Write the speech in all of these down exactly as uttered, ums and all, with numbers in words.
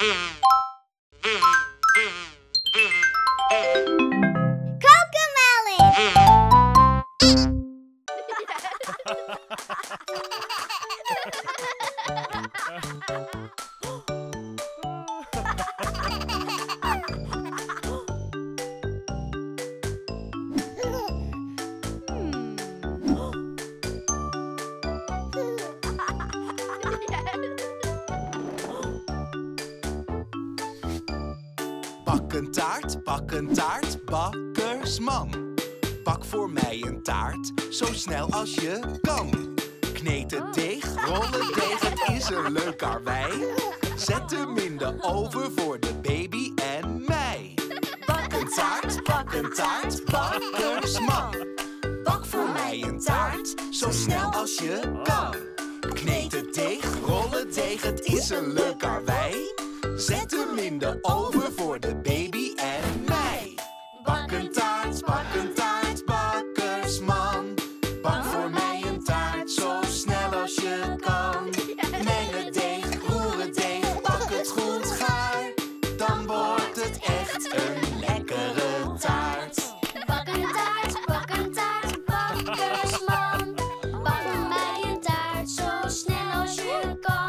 Bak een taart, bak een taart, bakkersman. Bak voor mij een taart, zo snel als je kan. Kneed het deeg, rol het deeg, het is een leuk karwei. Zet hem in de oven voor de baby en mij. Bak een taart, bak een taart, bakkersman. Bak voor mij een taart, zo snel als je kan. Kneed het deeg, rol het deeg, het is een leuk karwei. Zet hem in de oven voor de baby en mij. Bak een taart, bak een taart, bakkersman. Bak voor mij een taart, zo snel als je kan. Meng het deeg, roer het deeg, bak het goed gaar. Dan wordt het echt een lekkere taart. Bak een taart, bak een taart, bakkersman. Bak voor mij een taart, zo snel als je kan.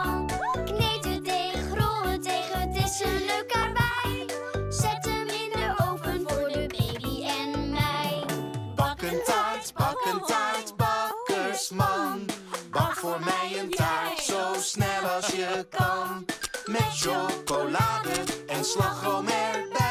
Bak voor mij een taart, zo snel als je kan. Met chocolade en slagroom erbij.